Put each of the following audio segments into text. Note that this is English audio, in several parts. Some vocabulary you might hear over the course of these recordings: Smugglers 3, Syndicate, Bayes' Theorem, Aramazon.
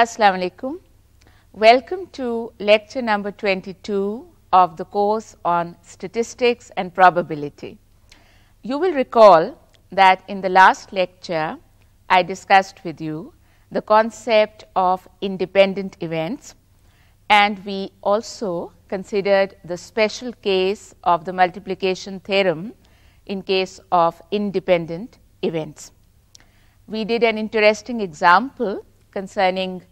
Assalamu alaikum. Welcome to lecture number 22 of the course on statistics and probability. You will recall that in the last lecture I discussed with you the concept of independent events, and we also considered the special case of the multiplication theorem in case of independent events. We did an interesting example concerning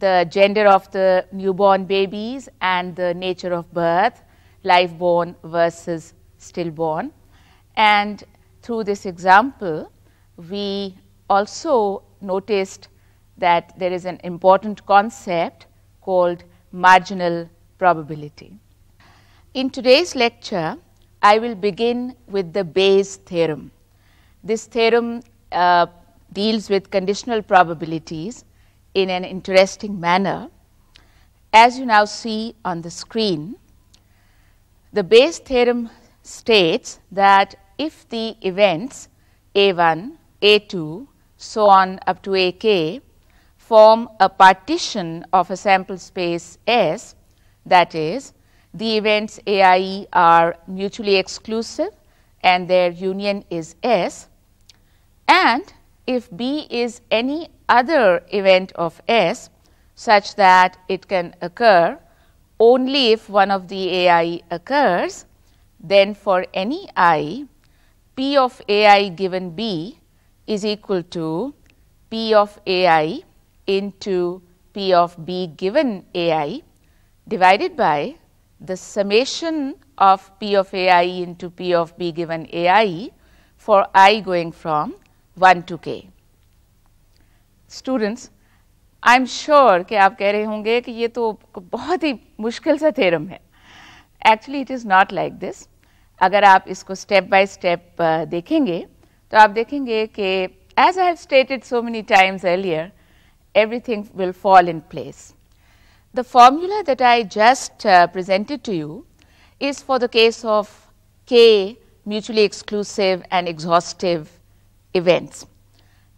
the gender of the newborn babies and the nature of birth, live born versus stillborn. And through this example, we also noticed that there is an important concept called marginal probability. In today's lecture, I will begin with the Bayes' theorem. This theorem deals with conditional probabilities in an interesting manner. As you now see on the screen, the Bayes' theorem states that if the events A1, A2, so on up to AK form a partition of a sample space S, that is, the events AIE are mutually exclusive and their union is S, and if B is any other event of S such that it can occur only if one of the AIE occurs, then for any I, P of AIE given B is equal to P of AIE into P of B given AIE divided by the summation of P of AIE into P of B given AIE for I going from 1 to k. Students, I am sure कि आप कह रहे होंगे कि ये तो बहुत ही मुश्किल सा theorem है. Actually, it is not like this. अगर आप इसको step by step देखेंगे, तो आप देखेंगे कि as I have stated so many times earlier, everything will fall in place. The formula that I just presented to you is for the case of k mutually exclusive and exhaustive events.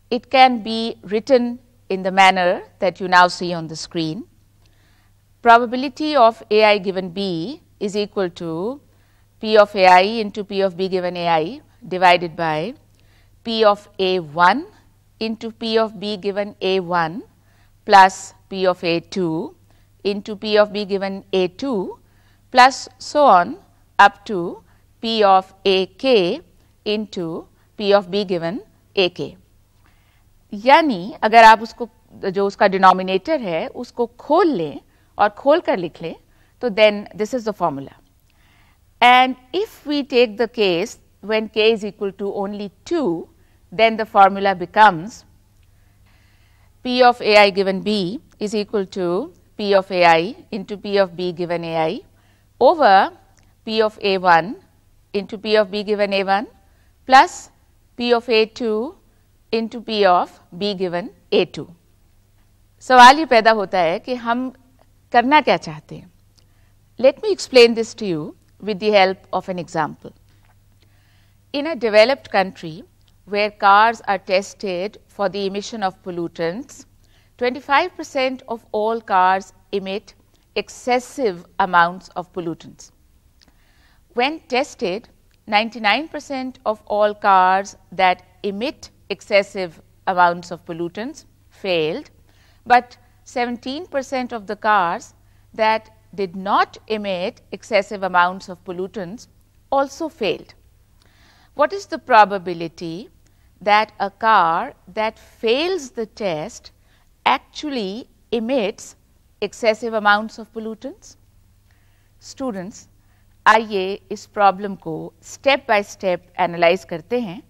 It can be written in the manner that you now see on the screen. Probability of AI given B is equal to P of AI into P of B given AI divided by P of A1 into P of B given A1 plus P of A2 into P of B given A2 plus so on up to P of AK into P of B given AK. यानी अगर आप उसको जो उसका denominator है उसको खोल लें और खोल कर लिख लें तो then this is the formula. And if we take the case when k is equal to only 2, then the formula becomes P of AI given B is equal to P of AI into P of B given AI over P of A1 into P of B given A1 plus P of A2 into P of B given A2. सवाल ये पैदा होता है कि हम करना क्या चाहते हैं. Let me explain this to you with the help of an example. In a developed country where cars are tested for the emission of pollutants, 25% of all cars emit excessive amounts of pollutants. When tested, 99% of all cars that emit excessive amounts of pollutants failed, but 17% of the cars that did not emit excessive amounts of pollutants also failed. What is the probability that a car that fails the test actually emits excessive amounts of pollutants? Students, आइए इस problem को step by step analyse करते हैं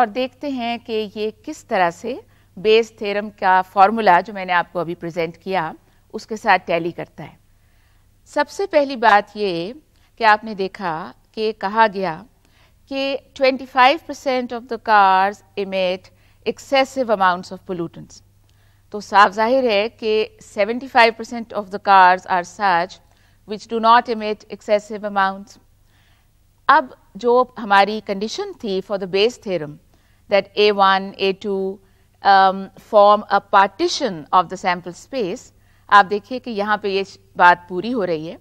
और देखते हैं कि ये किस तरह से बेस थ्योरम का फॉर्मूला जो मैंने आपको अभी प्रेजेंट किया उसके साथ टैली करता है. सबसे पहली बात ये कि आपने देखा कि कहा गया कि 25% of the cars emit excessive amounts of pollutants, तो साफ जाहिर है कि 75% of the cars are such which do not emit excessive amounts. अब जो हमारी condition थी for the Bayes' theorem that A1, A2, form a partition of the sample space, आप देखिए कि यहाँ पे ये बात पूरी हो रही है.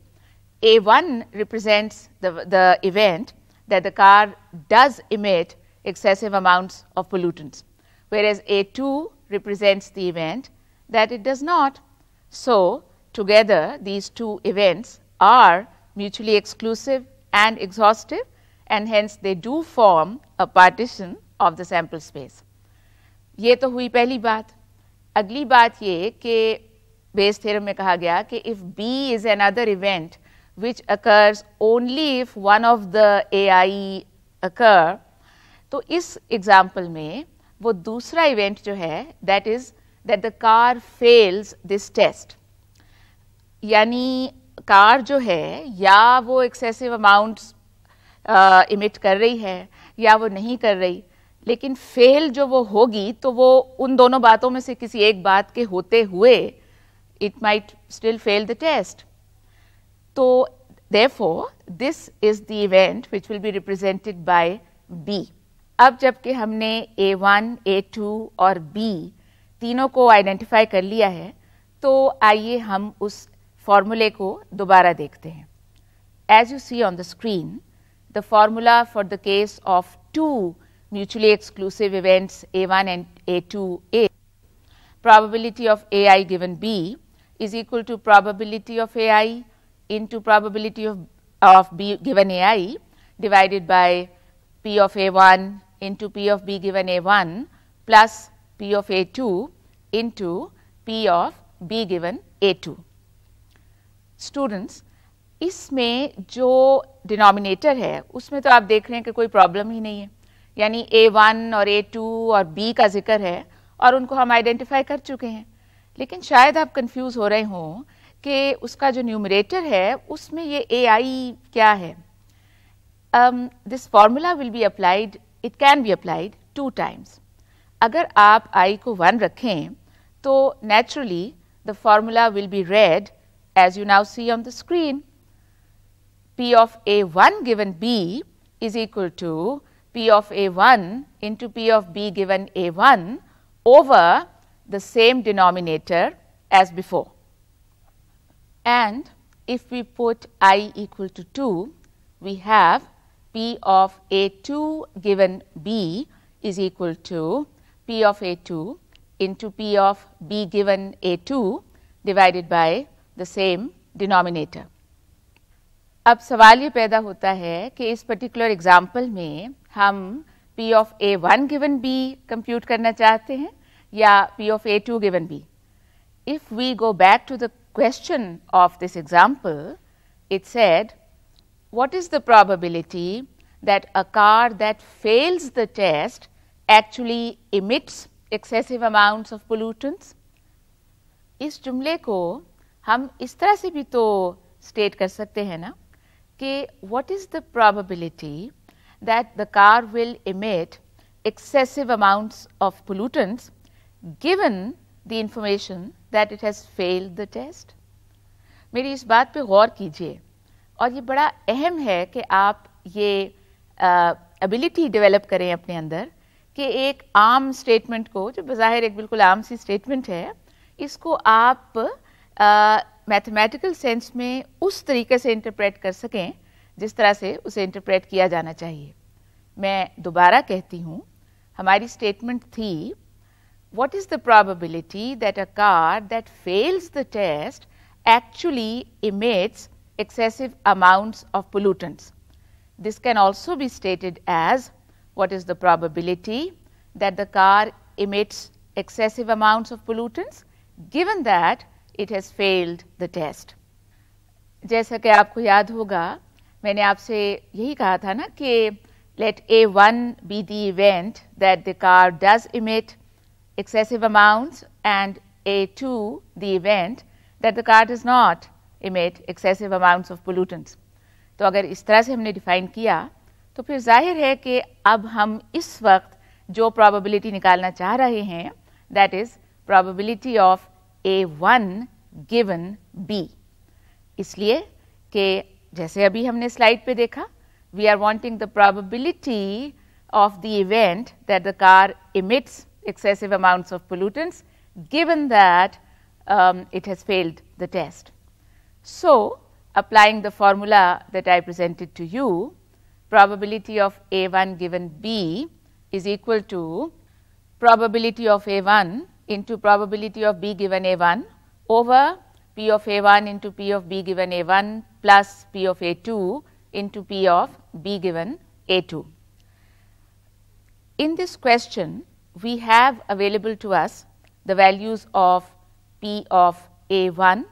A1 represents the event that the car does emit excessive amounts of pollutants, whereas A2 represents the event that it does not. So, together these two events are mutually exclusive and exhaustive, and hence they do form a partition of the sample space. ये तो हुई पहली बात. अगली बात ये कि Bayes theorem में कहा गया कि if B is another event which occurs only if one of the AIE occur, तो इस एग्जाम्पल में वो दूसरा इवेंट जो है that is that the car fails this test, यानी कार जो है या वो एक्सेसिव अमाउंट्स इमिट कर रही है या वो नहीं कर रही, लेकिन फेल जो वो होगी तो वो उन दोनों बातों में से किसी एक बात के होते हुए it might still fail the test. So, therefore, this is the event which will be represented by B. अब जबकि हमने A1, A2 और B तीनों को आइडेंटिफाई कर लिया है, तो आइए हम उस फॉर्मूले को दोबारा देखते हैं. As you see on the screen, the formula for the case of two mutually exclusive events A1 and A2 is probability of AI given B is equal to probability of AI into probability of B given AI divided by P of A1 into P of B given A1 plus P of A2 into P of B given A2. Students, इसमें जो denominator है उसमें तो आप देख रहे हैं कि कोई प्रॉब्लम ही नहीं है, यानी A1 और A2 और B का जिक्र है और उनको हम आइडेंटिफाई कर चुके हैं. लेकिन शायद आप कंफ्यूज हो रहे हों कि उसका जो न्यूमरेटर है उसमें ये AI क्या है. This formula will be applied, it can be applied two times. अगर आप I को 1 रखें तो naturally the formula will be read as you now see on the screen. P of A1 given B is equal to P of A1 into P of B given A1 over the same denominator as before. And if we put I equal to 2, we have P of A2 given B is equal to P of A2 into P of B given A2 divided by the same denominator. अब सवाल ये पैदा होता है कि इस particular example में हम P of A1 given B compute करना चाहते हैं या P of A2 given B. If we go back to the question of this example, it said, what is the probability that a car that fails the test actually emits excessive amounts of pollutants? इस जुमले को हम इस तरह से भी तो state कर सकते हैं ना कि what is the probability that the car will emit excessive amounts of pollutants given the information that it has failed the test. मेरी इस बात पे गौर कीजिए और ये बड़ा अहम है कि आप ये ability develop करें अपने अंदर कि एक आम statement को, जो बज़ाहिर एक बिल्कुल आम सी statement है, इसको आप मैथमेटिकल सेंस में उस तरीके से इंटरप्रेट कर सकें जिस तरह से उसे इंटरप्रेट किया जाना चाहिए. मैं दोबारा कहती हूँ, हमारी स्टेटमेंट थी what is the probability that a car that fails the test actually emits excessive amounts of pollutants. This can also be stated as what is the probability that the car emits excessive amounts of pollutants given that It has failed the test. जैसा कि आपको याद होगा, मैंने आपसे यही कहा था ना कि let A1 be the event that the car does emit excessive amounts and A2 the event that the car does not emit excessive amounts of pollutants. तो अगर इस तरह से हमने डिफाइन किया तो फिर जाहिर है कि अब हम इस वक्त जो probability निकालना चाह रहे हैं that is probability of A1 given B. इसलिए कि जैसे अभी हमने स्लाइड पे देखा, we are wanting the probability of the event that the car emits excessive amounts of pollutants, given that it has failed the test. So, applying the formula that I presented to you, probability of A1 given B is equal to probability of A1 into probability of B given A1 over P of A1 into P of B given A1 plus P of A2 into P of B given A2. In this question, we have available to us the values of P of A1,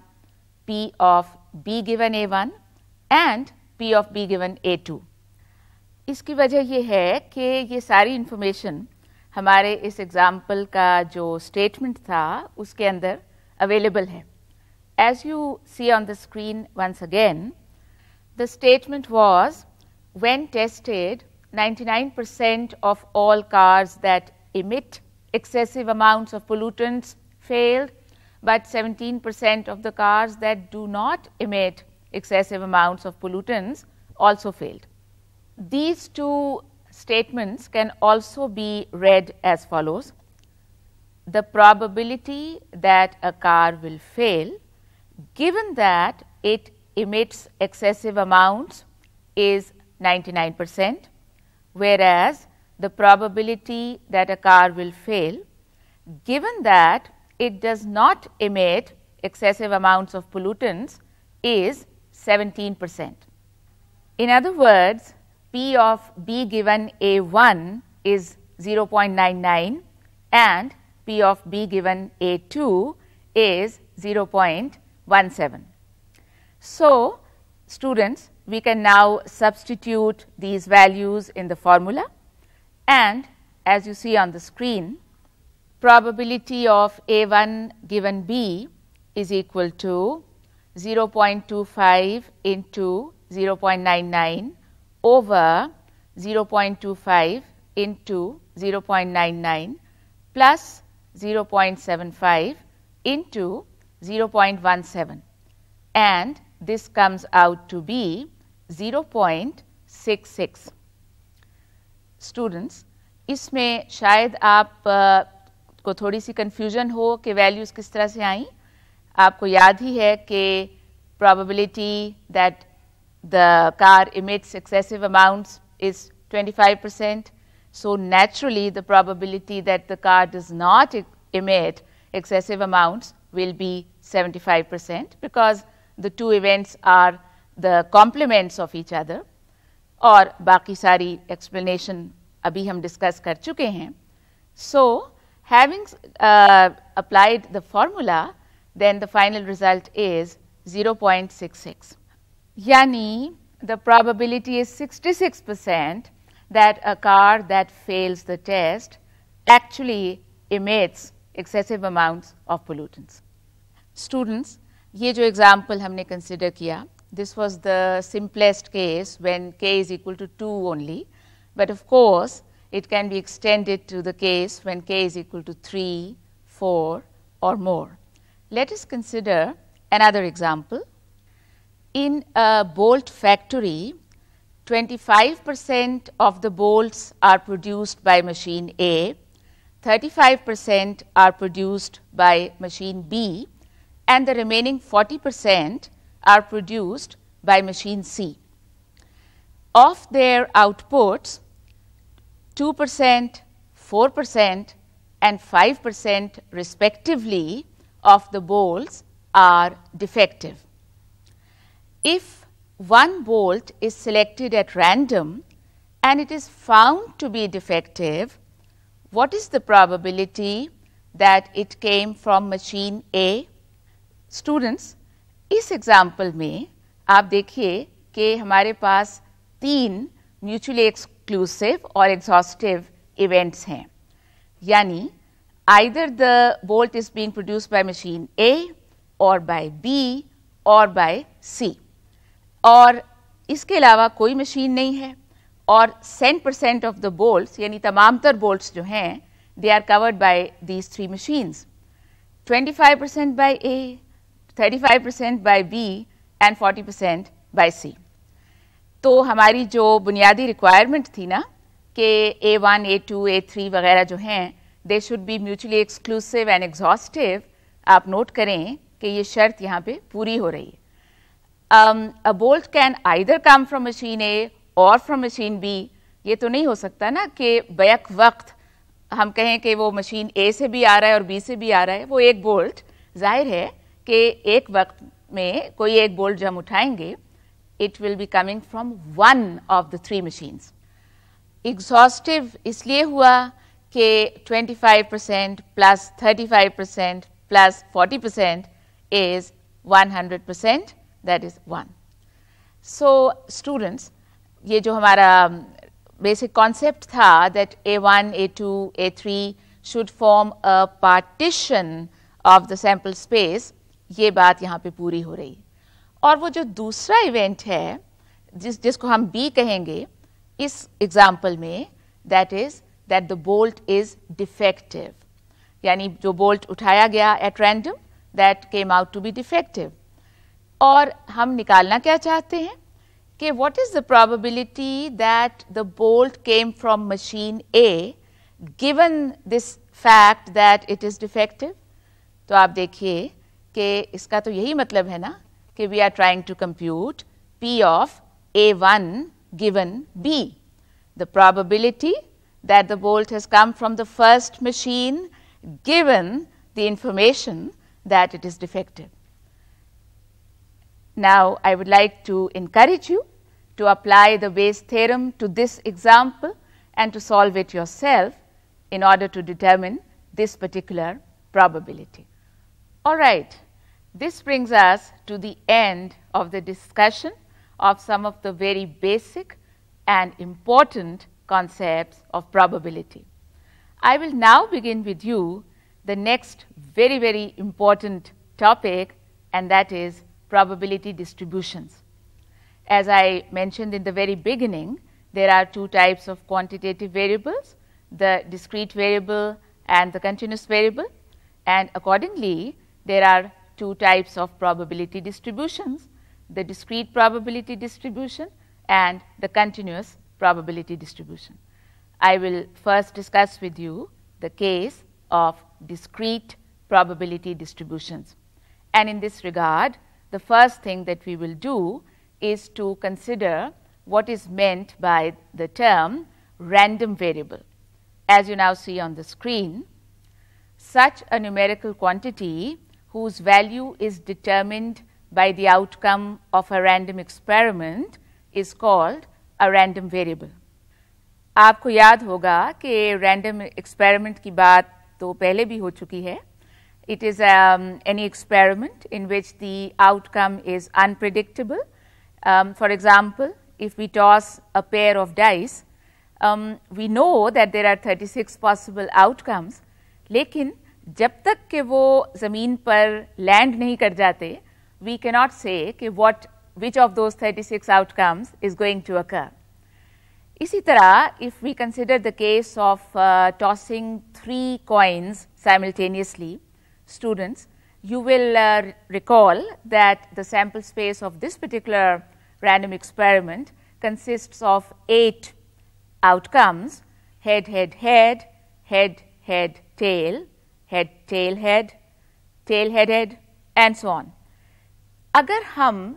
P of B given A1 and P of B given A2. इसकी वजह ये है कि ये सारी information हमारे इस example का जो स्टेटमेंट था उसके अंदर अवेलेबल है. As you see on the screen once again, the statement was, when tested, 99% of all cars that emit excessive amounts of pollutants failed, but 17% of the cars that do not emit excessive amounts of pollutants also failed. These two statements can also be read as follows. The probability that a car will fail, given that it emits excessive amounts, is 99%, whereas the probability that a car will fail, given that it does not emit excessive amounts of pollutants, is 17%. In other words, P of B given A1 is 0.99 and P of B given A2 is 0.17. So, students, we can now substitute these values in the formula, and as you see on the screen, probability of A1 given B is equal to 0.25 into 0.99 over 0.25 into 0.99 plus 0.75 into 0.17, and this comes out to be 0.66. Students, इसमें शायद आप को थोड़ी सी confusion हो कि values किस तरह से आई. आपको याद ही है कि probability that the car emits excessive amounts is 25%. So, naturally the probability that the car does not emit excessive amounts will be 75%, because the two events are the complements of each other. और बाकी सारी explanation अभी हम discuss कर चुके हैं. So, having applied the formula, then the final result is 0.66. Yani, the probability is 66% that a car that fails the test actually emits excessive amounts of pollutants. Students, ये जो example हमने consider किया, this was the simplest case when k is equal to 2 only, but of course it can be extended to the case when k is equal to 3, 4 or more. Let us consider another example. In a bolt factory, 25% of the bolts are produced by machine A, 35% are produced by machine B, and the remaining 40% are produced by machine C. Of their outputs, 2%, 4% and 5% respectively of the bolts are defective. If one bolt is selected at random and it is found to be defective, what is the probability that it came from machine A? Students, इस example में आप देखिए कि हमारे पास तीन mutually exclusive और exhaustive events हैं. यानी either the bolt is being produced by machine A or by B or by C. और इसके अलावा कोई मशीन नहीं है, और 100% ऑफ द बोल्ट्स यानी तमाम तर बोल्ट्स जो हैं, they are covered by these three machines, 25% by A, 35% by B and 40% by C. तो हमारी जो बुनियादी रिक्वायरमेंट थी ना कि A1, A2, A3 वगैरह जो हैं they should be mutually exclusive and exhaustive, आप नोट करें कि ये शर्त यहाँ पे पूरी हो रही है। A bolt can either come from machine A और फ्रॉम मशीन बी, ये तो नहीं हो सकता ना कि बैक वक्त हम कहें कि वो मशीन ए से भी आ रहा है और बी से भी आ रहा है। वो एक बोल्ट, जाहिर है कि एक वक्त में कोई एक बोल्ट जब हम उठाएंगे, it will be coming from one of the three machines. Exhaustive इसलिए हुआ कि 25% plus 35% plus 40% is 100%, that is 1. So students, ये जो हमारा basic concept था that A1, A2, A3 should form a partition of the sample space, ये बात यहाँ पे पूरी हो रही। और वो जो दूसरा event है जिसको हम B कहेंगे इस example में, that is that the bolt is defective, यानी जो बोल्ट उठाया गया at random that came out to be defective। और हम निकालना क्या चाहते हैं कि what is the probability that the bolt came from machine A given this fact that it is defective। तो आप देखिए कि इसका तो यही मतलब है ना कि we are trying to compute P of A1 given B, the probability that the bolt has come from the first machine given the information that it is defective. Now, I would like to encourage you to apply the Bayes' theorem to this example and to solve it yourself in order to determine this particular probability. All right, this brings us to the end of the discussion of some of the very basic and important concepts of probability. I will now begin with you the next very, very important topic, and that is probability distributions. As I mentioned in the very beginning, there are two types of quantitative variables, the discrete variable and the continuous variable, and accordingly there are two types of probability distributions, the discrete probability distribution and the continuous probability distribution. I will first discuss with you the case of discrete probability distributions. And in this regard, the first thing that we will do is to consider what is meant by the term random variable. As you now see on the screen, such a numerical quantity whose value is determined by the outcome of a random experiment is called a random variable. आपको याद होगा कि random experiment की बात तो पहले भी हो चुकी है। It is any experiment in which the outcome is unpredictable. For example, if we toss a pair of dice, we know that there are 36 possible outcomes, लेकिन जब तक कि वो ज़मीन पर लैंड नहीं कर जाते, वी कैनॉट से कि what which of those 36 outcomes is going to occur. इसी तरह if we consider the case of tossing 3 coins simultaneously, students, you will recall that the sample space of this particular random experiment consists of 8 outcomes: head, head, head, head, head, tail, head, tail, head, tail, head, head, and so on. अगर हम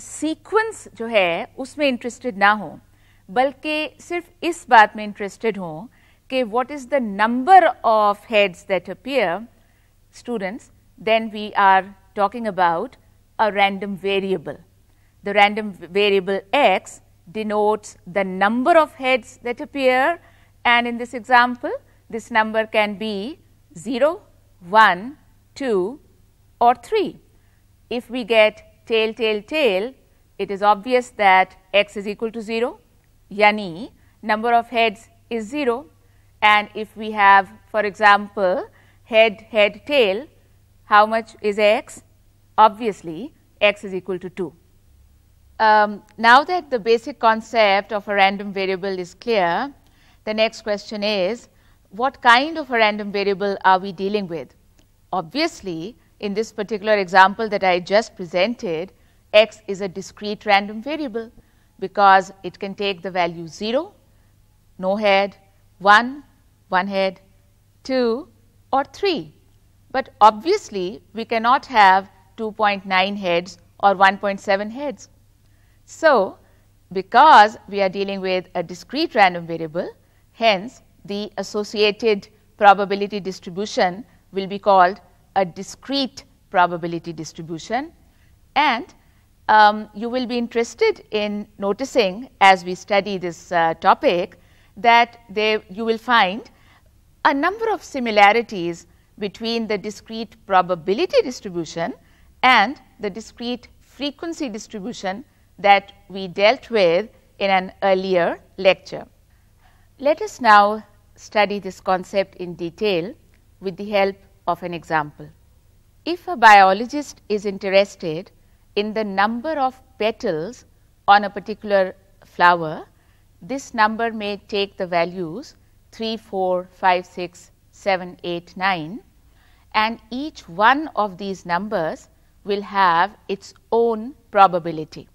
sequence जो है उसमें interested ना हो, बल्कि सिर्फ इस बात में इंटरेस्टेड हों कि what is the number of heads that appear, students, then we are talking about a random variable. The random variable X denotes the number of heads that appear, and in this example this number can be 0, 1, 2 or 3. If we get tail tail tail, it is obvious that x is equal to 0, yani number of heads is 0, and if we have, for example, head, head, tail, how much is x? Obviously, x is equal to 2. Now that the basic concept of a random variable is clear, the next question is, what kind of a random variable are we dealing with? Obviously, in this particular example that I just presented, x is a discrete random variable because it can take the value 0, no head, 1, 1 head, 2 or 3. But obviously, we cannot have 2.9 heads or 1.7 heads. So, because we are dealing with a discrete random variable, hence the associated probability distribution will be called a discrete probability distribution. And you will be interested in noticing, as we study this topic, that you will find a number of similarities between the discrete probability distribution and the discrete frequency distribution that we dealt with in an earlier lecture. Let us now study this concept in detail with the help of an example. If a biologist is interested in the number of petals on a particular flower, this number may take the values 3, 4, 5, 6, 7, 8, 9, and each one of these numbers will have its own probability.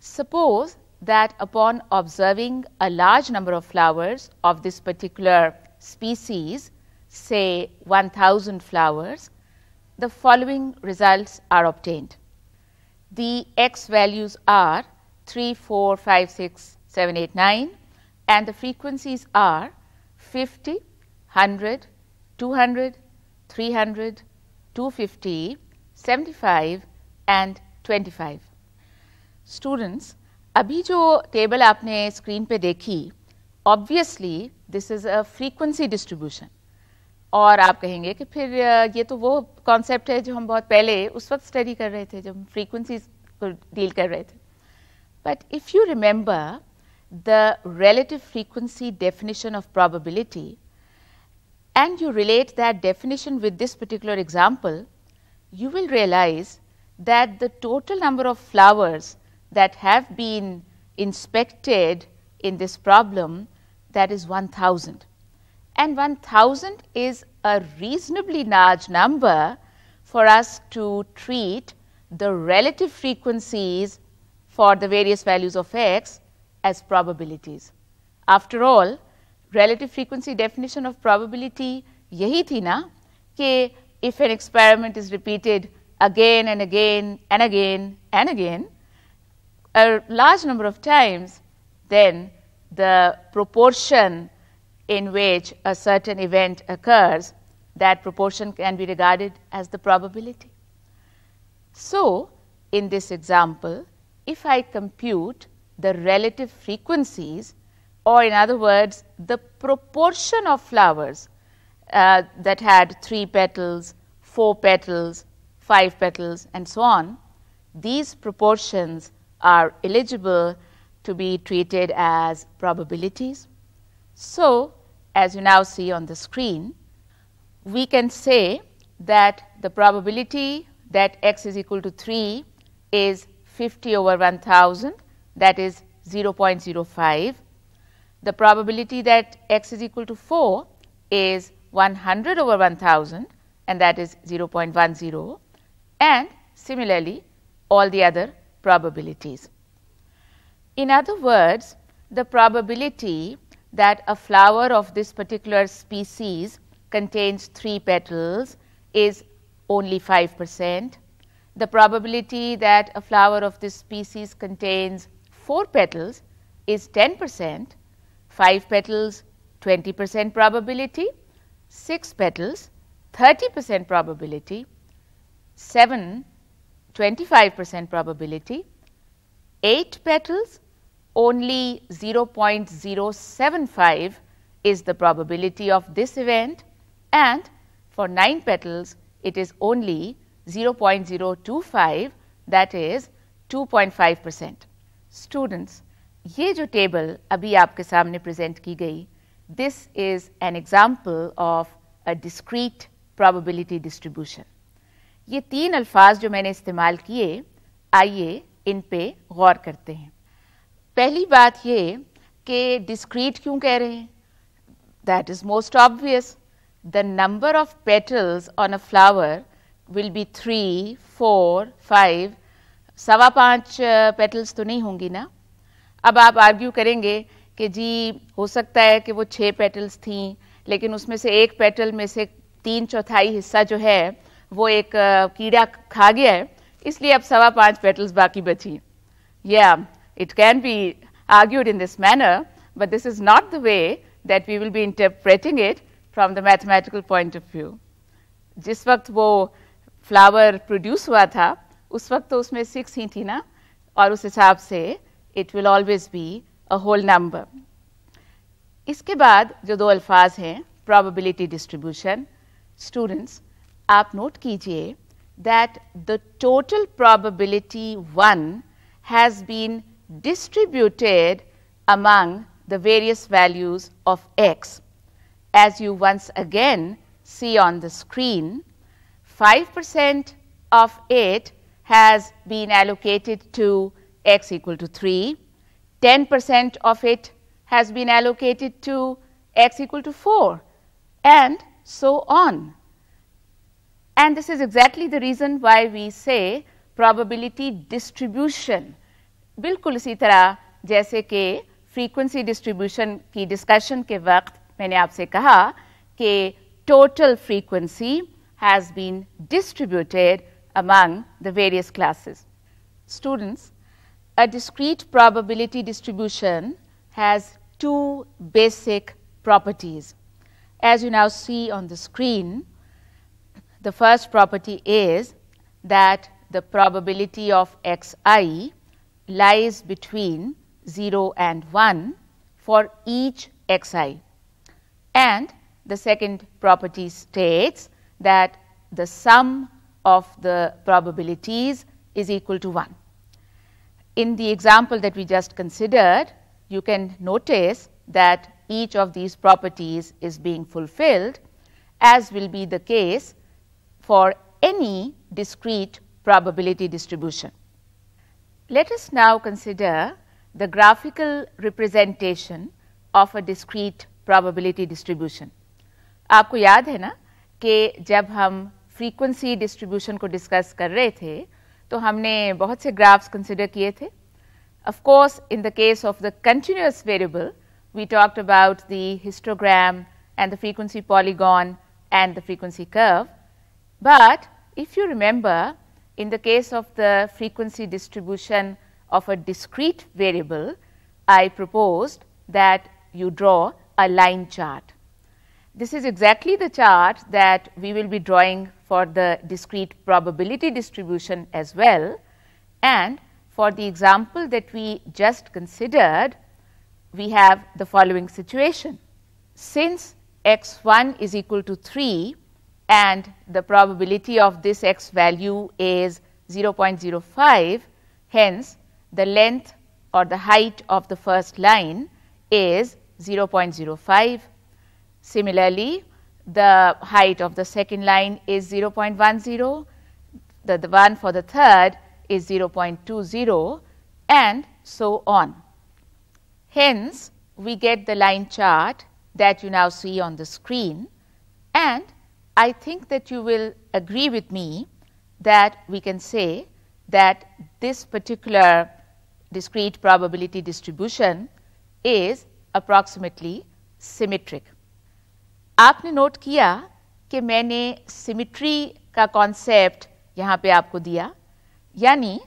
Suppose that upon observing a large number of flowers of this particular species, say 1000 flowers, the following results are obtained. The x values are 3, 4, 5, 6, 7, 8, 9, and the frequencies are 50, 100, 200, 300, 250, 75 and 25. Students, अभी जो table आपने screen पे देखी, obviously this is a frequency distribution. और आप कहेंगे कि फिर ये तो वो कॉन्सेप्ट है जो हम बहुत पहले उस वक्त स्टडी कर रहे थे जब हम फ्रीक्वेंसीज को डील कर रहे थे. But if you remember the relative frequency definition of probability and you relate that definition with this particular example, you will realize that the total number of flowers that have been inspected in this problem, that is 1000, and 1000 is a reasonably large number for us to treat the relative frequencies for the various values of x as probabilities. After all, relative frequency definition of probability यही थी ना कि if an experiment is repeated again and again and again and again, a large number of times, then the proportion in which a certain event occurs, that proportion can be regarded as the probability. So, in this example, if I compute the relative frequencies, or in other words, the proportion of flowers that had 3 petals, 4 petals, 5 petals and so on, these proportions are eligible to be treated as probabilities. So, as you now see on the screen, we can say that the probability that x is equal to 3 is 50 over 1000, that is 0.05. The probability that x is equal to 4 is 100 over 1000, and that is 0.10, and similarly all the other probabilities. In other words, the probability that a flower of this particular species contains 3 petals is only 5%. The probability that a flower of this species contains 4 petals is 10%, 5 petals 20% probability, 6 petals 30% probability, 7 25% probability, 8 petals only 0.075 is the probability of this event, and for 9 petals it is only 0.025, that is 2.5%. Students, ये जो table अभी आपके सामने present की गई, this is an example of a discrete probability distribution. ये 3 अल्फाज जो मैंने इस्तेमाल किए, आइए इन पे गौर करते हैं. पहली बात ये कि डिस्क्रीट क्यों कह रहे हैं? That is most obvious. The number of petals on a flower will be 3, 4, 5, 5.25 petals तो नहीं होंगी ना. अब आप आर्ग्यू करेंगे कि जी हो सकता है कि वो 6 पेटल्स थीं लेकिन उसमें से एक पेटल में से 3/4 हिस्सा जो है वो एक कीड़ा खा गया है, इसलिए अब 5.25 पेटल्स बाकी बची। या it can be argued in this manner, but this is not the way that we will be interpreting it from the mathematical point of view. जिस वक्त वो फ्लावर प्रोड्यूस हुआ था उस वक्त तो उसमें 6 ही थी ना, और उस हिसाब से it will always be a whole number. इसके बाद जो 2 अल्फाज हैं, प्रोबेबिलिटी डिस्ट्रीब्यूशन। स्टूडेंट्स आप नोट कीजिए that the total probability 1 has been distributed among the various values of x. As you once again see on the screen, 5% of it has been allocated to x equal to 3, 10% of it has been allocated to x equal to 4, and so on. And this is exactly the reason why we say probability distribution. बिल्कुल इसी तरह जैसे कि frequency distribution की discussion के वक्त मैंने आपसे कहा कि total frequency has been distributed among the various classes. Students, a discrete probability distribution has 2 basic properties. As you now see on the screen, the first property is that the probability of xi lies between 0 and 1 for each xi. And the second property states that the sum of the probabilities is equal to 1. In the example that we just considered, you can notice that each of these properties is being fulfilled, as will be the case for any discrete probability distribution. Let us now consider the graphical representation of a discrete probability distribution. आपको याद है ना कि जब हम frequency distribution को discuss कर रहे थे तो हमने बहुत से graphs consider किए थे. Of course, in the case of the continuous variable, we talked about the histogram and the frequency polygon and the frequency curve. But if you remember, in the case of the frequency distribution of a discrete variable, I proposed that you draw a line chart. This is exactly the chart that we will be drawing for the discrete probability distribution as well. And for the example that we just considered, we have the following situation. Since x1 is equal to 3, and the probability of this x value is 0.05, hence the length or the height of the first line is 0.05. Similarly, the height of the second line is 0.10, the one for the third is 0.20, and so on. Hence, we get the line chart that you now see on the screen, and I think that you will agree with me that we can say that this particular discrete probability distribution is approximately symmetric. आपने note किया कि मैंने symmetry का concept यहाँ पे आपको दिया, यानी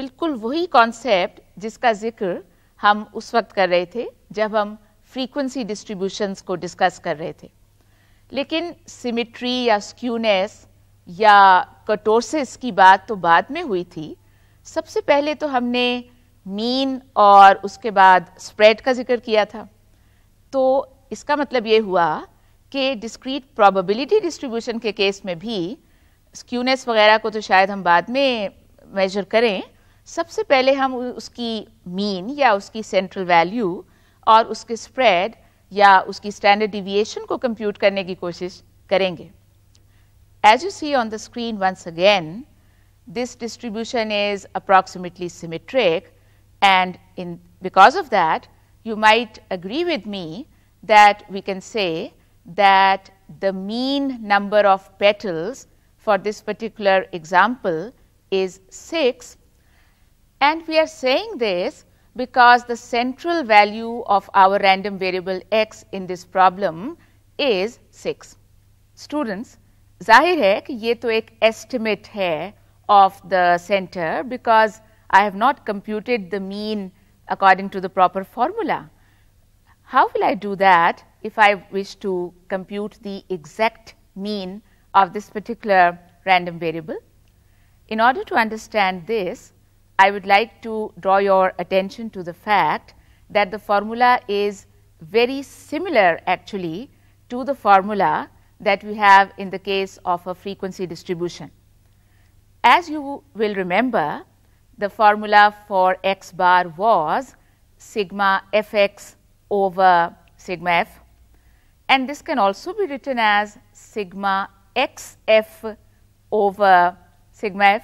बिल्कुल वही concept जिसका जिक्र हम उस वक्त कर रहे थे जब हम frequency distributions को discuss कर रहे थे. लेकिन सिमिट्री या स्क्यूनेस या कर्टोसिस की बात तो बाद में हुई थी. सबसे पहले तो हमने मीन और उसके बाद स्प्रेड का जिक्र किया था. तो इसका मतलब ये हुआ कि डिस्क्रीट प्रोबेबिलिटी डिस्ट्रीब्यूशन के केस में भी स्क्यूनेस वगैरह को तो शायद हम बाद में मेजर करें, सबसे पहले हम उसकी मीन या उसकी सेंट्रल वैल्यू और उसके स्प्रेड या उसकी स्टैंडर्ड डिविएशन को कंप्यूट करने की कोशिश करेंगे. As you see on the screen once again, this distribution is approximately symmetric, and because of that, you might agree with me that we can say that the mean number of petals for this particular example is 6, and we are saying this because the central value of our random variable x in this problem is 6. Students, जाहिर है कि ये तो एक estimate है of the center because I have not computed the mean according to the proper formula. How will I do that if I wish to compute the exact mean of this particular random variable? In order to understand this, I would like to draw your attention to the fact that the formula is very similar actually to the formula that we have in the case of a frequency distribution. As you will remember, the formula for x bar was sigma fx over sigma f, and this can also be written as sigma xf over sigma f,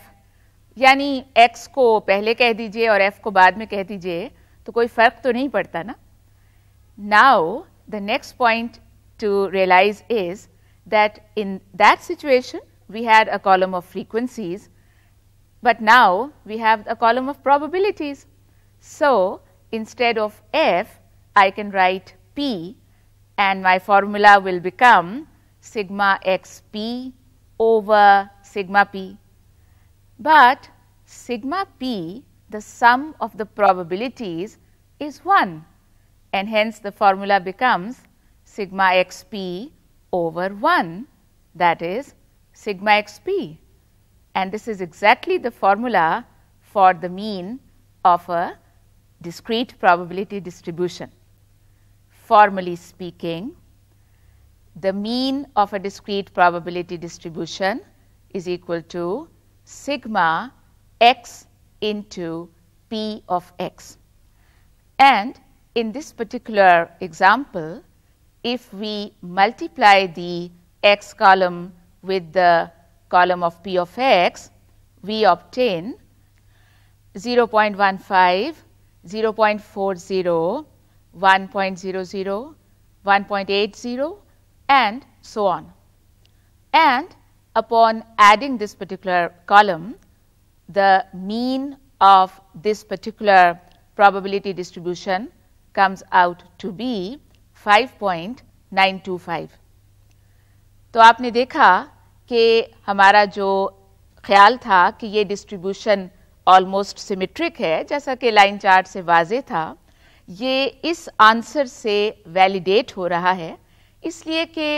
यानी x को पहले कह दीजिए और f को बाद में कह दीजिए तो कोई फर्क तो नहीं पड़ता ना. Now, the next point to realize is that in that situation we had a column of frequencies, but now we have a column of probabilities. So, instead of f, I can write p, and my formula will become sigma x p over sigma p. But sigma p, the sum of the probabilities, is 1, and hence the formula becomes sigma x p over 1, that is sigma x p. And this is exactly the formula for the mean of a discrete probability distribution. Formally speaking, the mean of a discrete probability distribution is equal to sigma x into p of x. And in this particular example, if we multiply the x column with the column of p of x, we obtain 0.15, 0.40, 1.00, 1.80, and so on. And upon adding this particular column, the mean of this particular probability distribution comes out to be 5.925. तो आपने देखा कि हमारा जो ख्याल था कि ये डिस्ट्रीब्यूशन ऑलमोस्ट सिमेट्रिक है, जैसा कि लाइन चार्ट से वाजे था, ये इस आंसर से वैलिडेट हो रहा है, इसलिए कि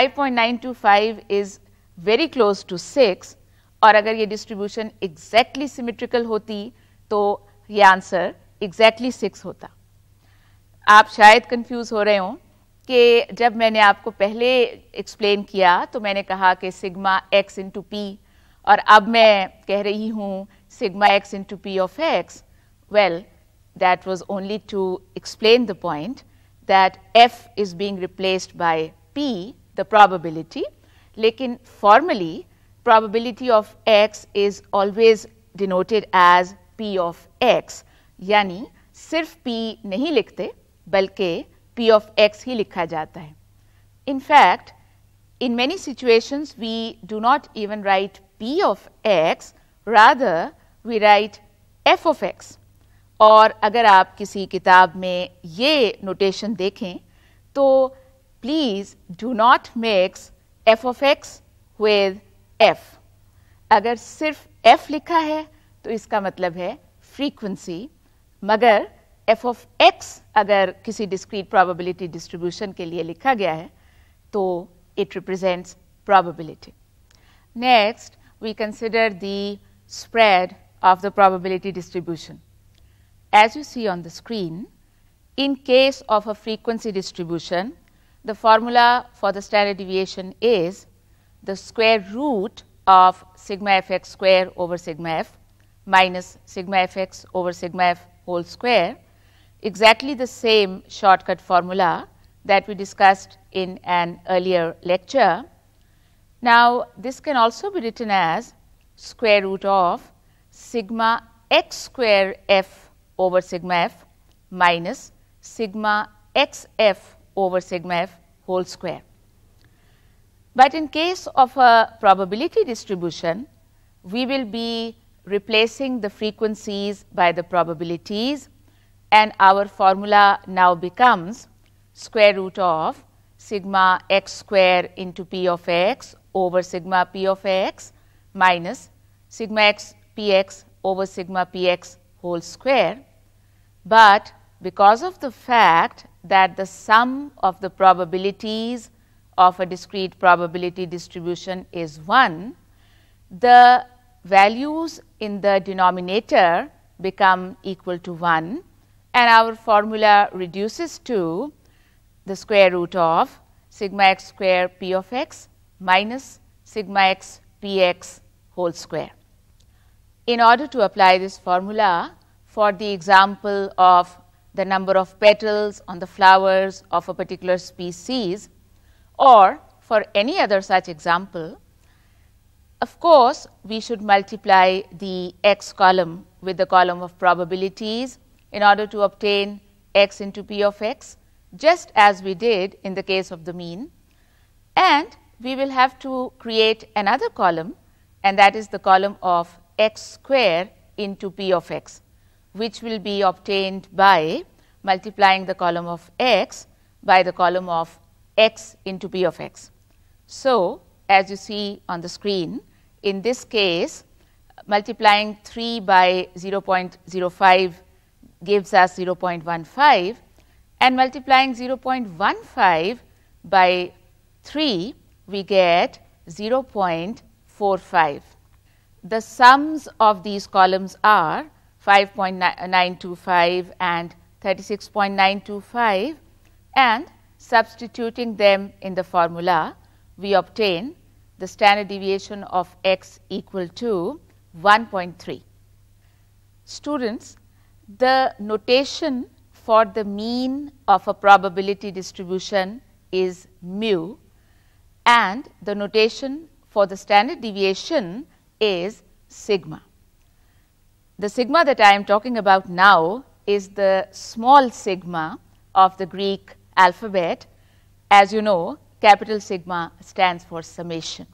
5.925 इज़ वेरी क्लोज टू 6, और अगर ये डिस्ट्रीब्यूशन एग्जैक्टली सिमेट्रिकल होती तो ये आंसर एग्जैक्टली 6 होता. आप शायद कंफ्यूज हो रहे हों कि जब मैंने आपको पहले एक्सप्लेन किया तो मैंने कहा कि सिग्मा x इंटू पी, और अब मैं कह रही हूँ sigma x into P of x. Well, that was only to explain the point that f is being replaced by p, the probability, लेकिन formally probability of x is always denoted as p of x, यानी सिर्फ p नहीं लिखते बल्कि p of x ही लिखा जाता है. In fact, in many situations we do not even write p of x, rather we write f of x. और अगर आप किसी किताब में ये नोटेशन देखें तो please do not mix f of x with f. अगर सिर्फ f लिखा है तो इसका मतलब है फ्रीक्वेंसी, मगर f of x अगर किसी discrete probability distribution के लिए लिखा गया है तो it represents probability. Next, we consider the spread of the probability distribution. As you see on the screen, in case of a frequency distribution, the formula for the standard deviation is the square root of sigma fx square over sigma f minus sigma fx over sigma f whole square, exactly the same shortcut formula that we discussed in an earlier lecture. Now, this can also be written as square root of sigma x square f over sigma f minus sigma x f over sigma f whole square. But in case of a probability distribution, we will be replacing the frequencies by the probabilities, and our formula now becomes square root of sigma x square into p of x over sigma p of x minus sigma x px over sigma px whole square, but because of the fact that the sum of the probabilities of a discrete probability distribution is 1, the values in the denominator become equal to 1 and our formula reduces to the square root of sigma x square p of x minus sigma x px whole square. In order to apply this formula for the example of the number of petals on the flowers of a particular species or for any other such example, of course, we should multiply the x column with the column of probabilities in order to obtain x into p of x, just as we did in the case of the mean, and we will have to create another column, and that is the column of x square into p of x, which will be obtained by multiplying the column of x by the column of x into p of x. So, as you see on the screen, in this case multiplying 3 by 0.05 gives us 0.15, and multiplying 0.15 by 3 we get 0.45. The sums of these columns are 5.925 and 36.925, and substituting them in the formula, we obtain the standard deviation of x equal to 1.3. Students, the notation for the mean of a probability distribution is mu, and the notation for the standard deviation is sigma. The sigma that I am talking about now is the small sigma of the Greek alphabet. As you know, capital sigma stands for summation.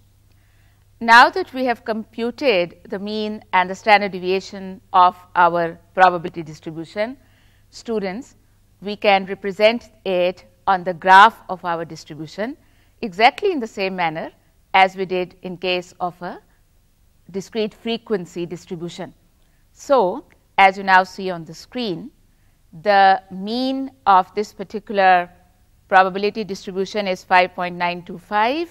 Now that we have computed the mean and the standard deviation of our probability distribution, students, we can represent it on the graph of our distribution exactly in the same manner as we did in case of a discrete frequency distribution. So, as you now see on the screen, the mean of this particular probability distribution is 5.925,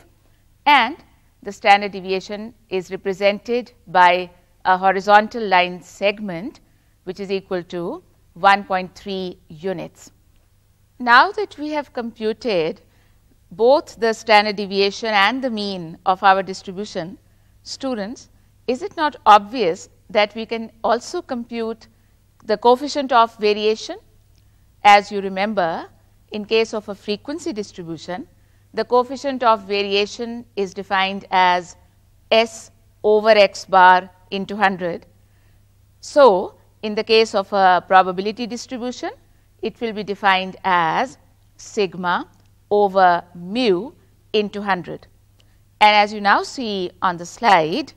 and the standard deviation is represented by a horizontal line segment which is equal to 1.3 units. Now that we have computed both the standard deviation and the mean of our distribution, students, is it not obvious that we can also compute the coefficient of variation? As you remember, in case of a frequency distribution, the coefficient of variation is defined as S over x bar into 100. So, in the case of a probability distribution, it will be defined as sigma over mu into 100. And as you now see on the slide,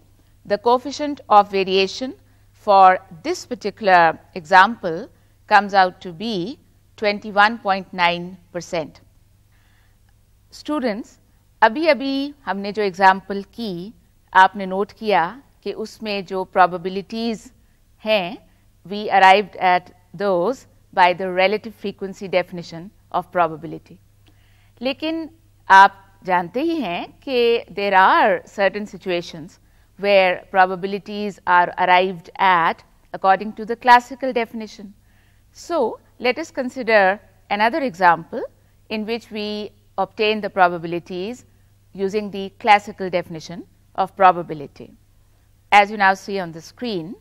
the coefficient of variation for this particular example comes out to be 21.9%. Students, अभी हमने जो example की, आपने note किया कि उसमें जो probabilities हैं, we arrived at those by the relative frequency definition of probability. लेकिन आप जानते ही हैं कि there are certain situations where probabilities are arrived at according to the classical definition. So, let us consider another example in which we obtain the probabilities using the classical definition of probability. As you now see on the screen,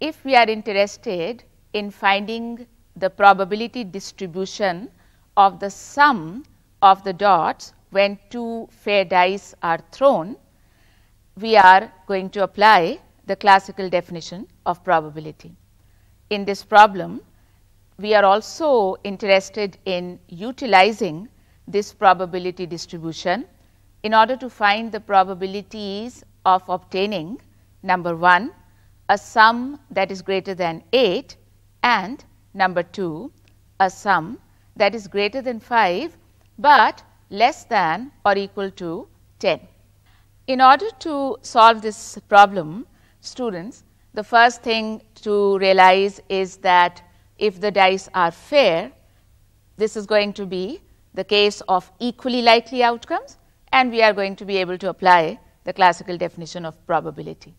if we are interested in finding the probability distribution of the sum of the dots when two fair dice are thrown, we are going to apply the classical definition of probability. In this problem, we are also interested in utilizing this probability distribution in order to find the probabilities of obtaining, number 1, a sum that is greater than 8, and number 2, a sum that is greater than 5 but less than or equal to 10. In order to solve this problem, students, the first thing to realize is that if the dice are fair, this is going to be the case of equally likely outcomes, and we are going to be able to apply the classical definition of probability.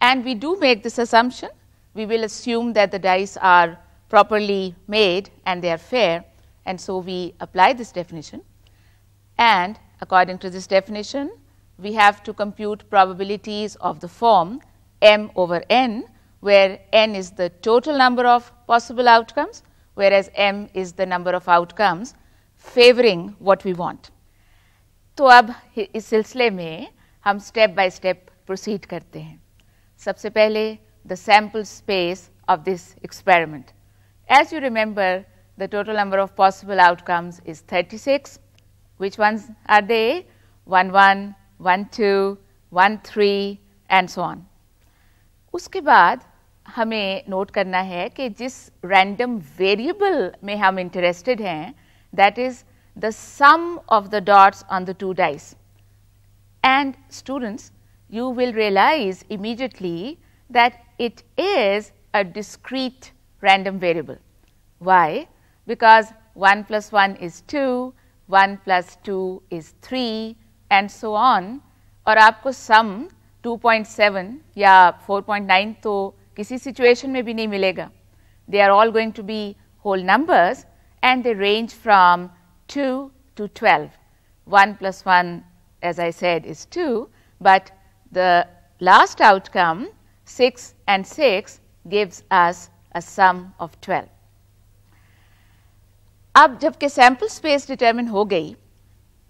And we do make this assumption. We will assume that the dice are properly made and they are fair, and so we apply this definition. And according to this definition, we have to compute probabilities of the form m/n, where n is the total number of possible outcomes, whereas m is the number of outcomes favoring what we want. तो अब इस सिलसिले में हम step by step proceed करते हैं. सबसे पहले the sample space of this experiment. As you remember, the total number of possible outcomes is 36. Which ones are they? 1, 1, 1, 2, 1, 3 and so on. उसके बाद हमें नोट करना है कि जिस रैंडम वेरिएबल में हम इंटरेस्टेड हैं, that is the sum of the dots on the two dice. And students, you will realize immediately that it is a discrete random variable. Why? Because 1 plus 1 is 2, 1 plus 2 is 3 and so on. और आपको sum 2.7 या 4.9 तो किसी situation में भी नहीं मिलेगा. They are all going to be whole numbers and they range from 2 to 12. 1 plus 1, as I said, is 2, but the last outcome, 6 and 6, gives us a sum of 12. अब जबकि sample space determine हो गई,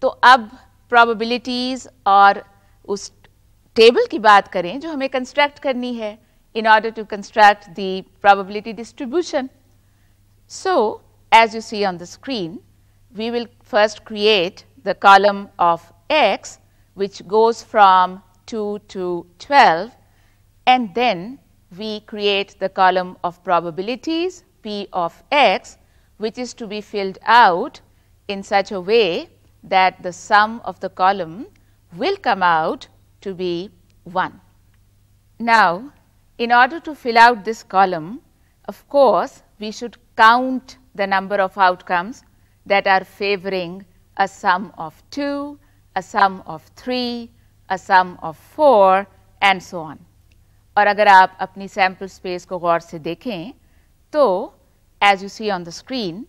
तो अब probabilities और उस table की बात करें जो हमें construct करनी है in order to construct the probability distribution. So, as you see on the screen, we will first create the column of x, which goes from 2 to 12, and then we create the column of probabilities p of x, which is to be filled out in such a way that the sum of the column will come out to be 1. Now, in order to fill out this column, of course, we should count the number of outcomes that are favoring a sum of 2, a sum of 3, a sum of 4 and so on. और अगर आप अपनी sample space को गौर से देखें, तो as you see on the screen,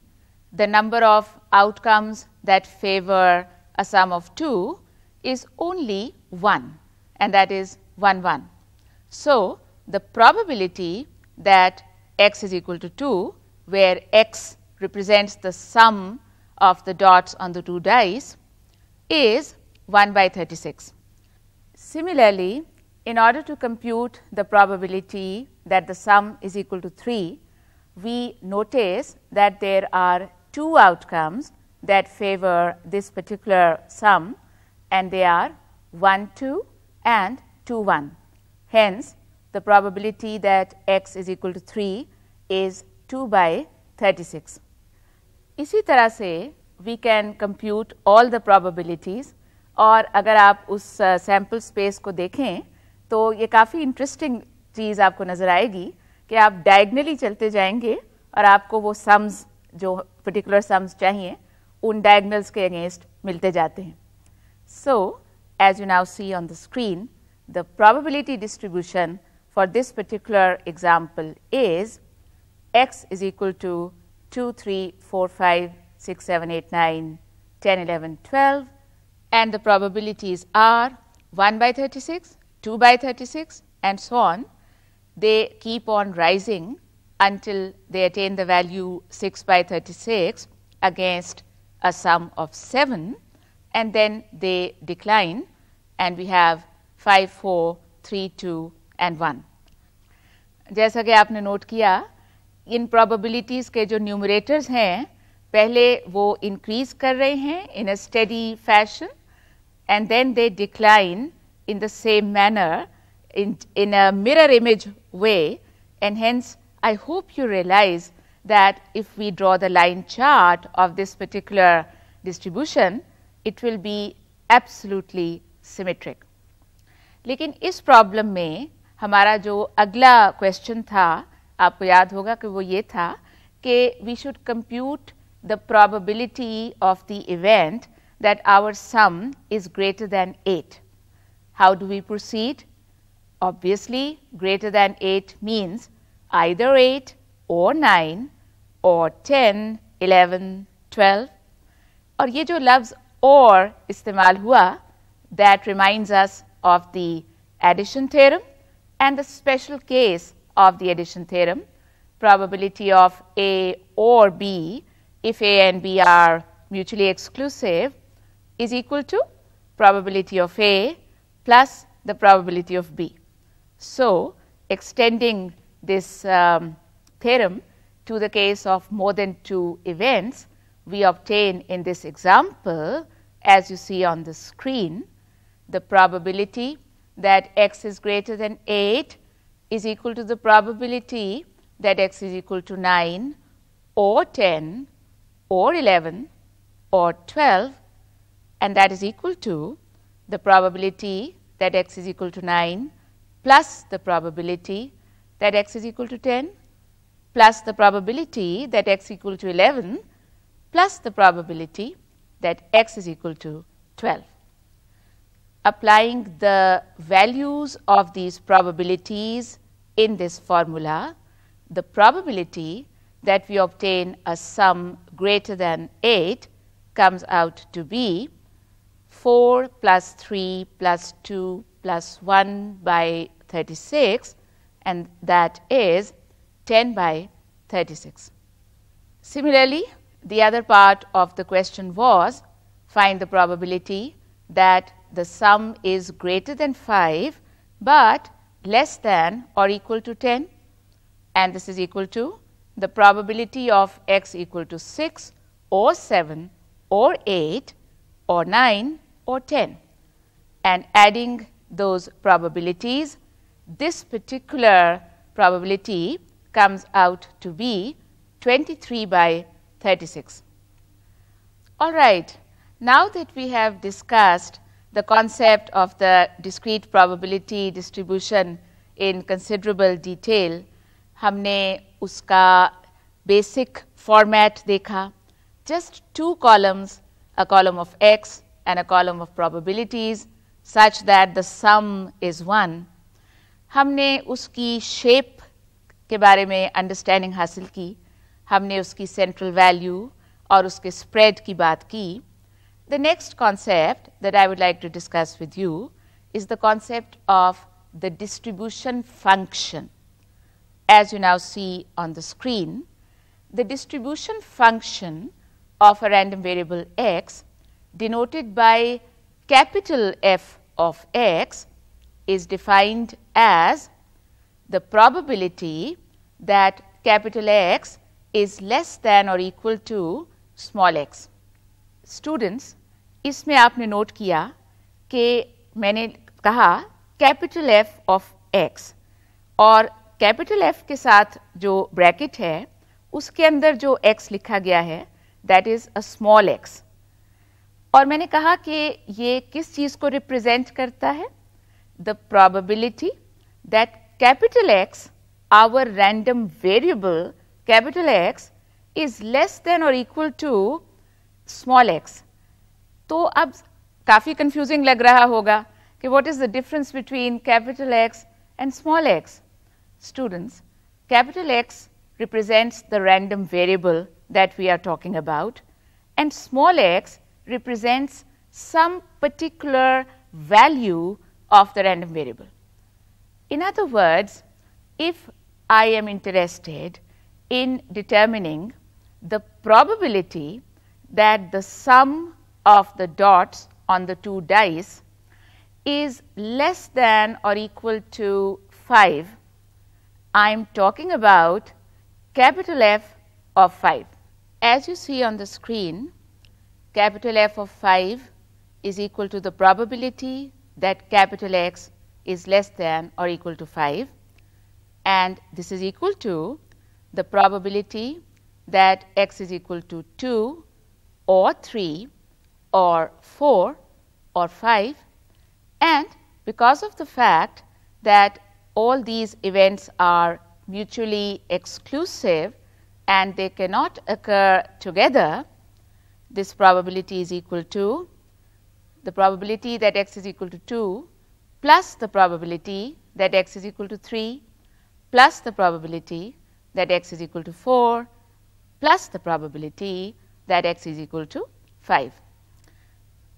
the number of outcomes that favor a sum of 2 is only 1, and that is 1, 1. So, the probability that x is equal to 2, where x represents the sum of the dots on the two dice, is 1/36. Similarly, in order to compute the probability that the sum is equal to 3, we notice that there are two outcomes that favor this particular sum, and they are 1, 2 and 2, 1. Hence, the probability that x is equal to 3 is 2/36. इसी तरह से we can compute all the probabilities. और अगर आप उस sample space को देखें, तो ये काफ़ी interesting चीज़ आपको नज़र आएगी कि आप diagonally चलते जाएंगे और आपको वो sums जो particular sums चाहिए उन diagonals के against मिलते जाते हैं. So, as you now see on the screen, the probability distribution for this particular example is x is equal to 2, 3, 4, 5, 6, 7, 8, 9, 10, 11, 12, and the probabilities are 1/36, 2/36, and so on. They keep on rising until they attain the value 6/36 against a sum of 7, and then they decline, and we have 5, 4, 3, 2, and 1. जैसा कि आपने note किया, इन probabilities के जो numerators हैं, पहले वो increase कर रहे हैं in a steady fashion, and then they decline in the same manner in a mirror image way, and hence I hope you realize that if we draw the line chart of this particular distribution, it will be absolutely symmetric. लेकिन इस problem में हमारा जो अगला question था, आपको याद होगा कि वो ये था कि we should compute the probability of the event that our sum is greater than 8. How do we proceed? Obviously, greater than 8 means either 8 or 9 or 10, 11, 12. और ये जो लफ्ज़ और इस्तेमाल हुआ, that reminds us of the addition theorem and the special case of the addition theorem, probability of A or B, if A and B are mutually exclusive, is equal to probability of A plus the probability of B. So, extending this theorem to the case of more than 2 events, we obtain in this example, as you see on the screen, the probability that x is greater than 8 is equal to the probability that x is equal to 9 or 10 or 11 or 12, and that is equal to the probability that x is equal to 9 plus the probability that x is equal to 10 plus the probability that x is equal to 11 plus the probability that x is equal to 12. Applying the values of these probabilities in this formula, the probability that we obtain a sum greater than 8 comes out to be 4 plus 3 plus 2 plus 1 by 36, and that is 10 by 36. Similarly, the other part of the question was find the probability that the sum is greater than 5 but less than or equal to 10, and this is equal to the probability of x equal to 6 or 7 or 8 or 9 or 10, and adding those probabilities, this particular probability comes out to be 23 by 36. All right, now that we have discussed the concept of the discrete probability distribution in considerable detail, हमने उसका basic format देखा, just 2 columns, a column of x and a column of probabilities such that the sum is 1. हमने उसकी shape के बारे में understanding हासिल की, हमने उसकी central value और उसके spread की बात की. The next concept that I would like to discuss with you is the concept of the distribution function. As you now see on the screen, the distribution function of a random variable x, denoted by capital F of x, is defined as the probability that capital X is less than or equal to small x. Students, इसमें आपने note किया कि मैंने कहा capital F of x, और capital F के साथ जो ब्रैकेट है उसके अंदर जो x लिखा गया है that is a small x, और मैंने कहा कि ये किस चीज़ को रिप्रेजेंट करता है, the probability that capital X, our random variable capital X, is less than or equal to small x. तो अब काफ़ी confusing लग रहा होगा कि what is the difference between capital X and small x. Students, capital X represents the random variable that we are talking about, and small x represents some particular value of the random variable. In other words, if I am interested in determining the probability that the sum of the dots on the 2 dice is less than or equal to 5, I am talking about capital F of 5. As you see on the screen, capital F of 5 is equal to the probability that capital X is less than or equal to 5, and this is equal to the probability that X is equal to 2 or 3 or 4 or 5, and because of the fact that all these events are mutually exclusive and they cannot occur together, this probability is equal to the probability that x is equal to 2 plus the probability that x is equal to 3 plus the probability that x is equal to 4 plus the probability that x is equal to 5.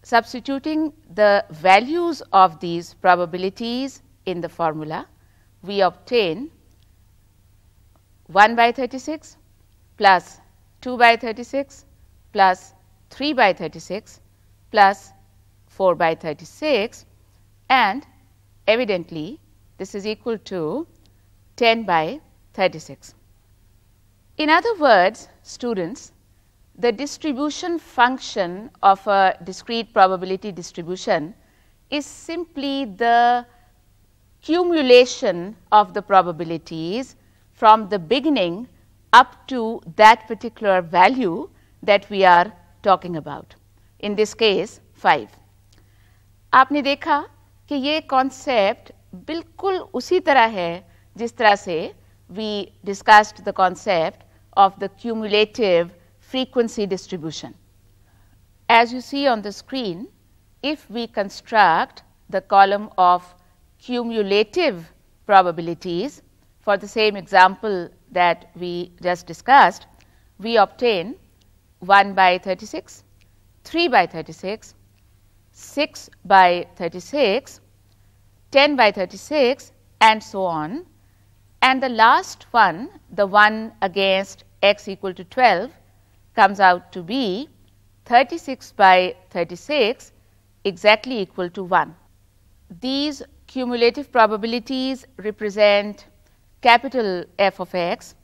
Substituting the values of these probabilities in the formula, we obtain 1 by 36 plus 2 by 36 plus 3 by 36 plus 4 by 36, and evidently this is equal to 10 by 36. In other words, students, the distribution function of a discrete probability distribution is simply the cumulation of the probabilities from the beginning up to that particular value that we are talking about, in this case 5. आपने देखा कि ये concept बिल्कुल उसी तरह है जिस तरह से we discussed the concept of the cumulative frequency distribution. As you see on the screen, if we construct the column of cumulative probabilities for the same example that we just discussed, we obtain 1 by 36, 3 by 36, 6 by 36, 10 by 36, and so on. And the last one, the one against x equal to 12, comes out to be 36 by 36, exactly equal to 1. These cumulative probabilities represent capital F of x,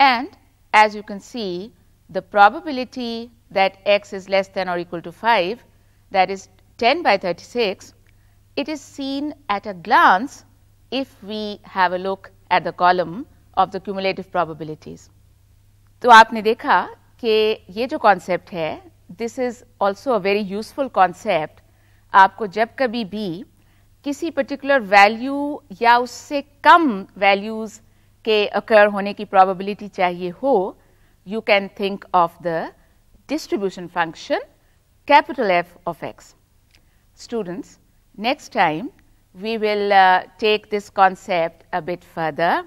and as you can see, the probability that x is less than or equal to 5, that is 10 by 36, it is seen at a glance if we have a look at the column of the cumulative probabilities. तो आपने देखा कि ये जो concept है, this is also a very useful concept. आपको जब कभी भी किसी particular value या उससे कम values के occur होने की probability चाहिए हो, you can think of the distribution function capital F of x. Students, next time we will take this concept a bit further,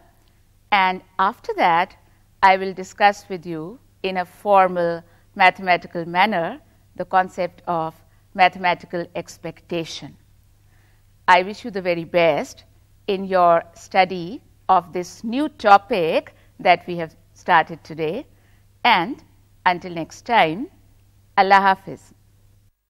and after that I will discuss with you in a formal mathematical manner the concept of mathematical expectation. I wish you the very best in your study of this new topic that we have started today, and until next time, Allah Hafiz.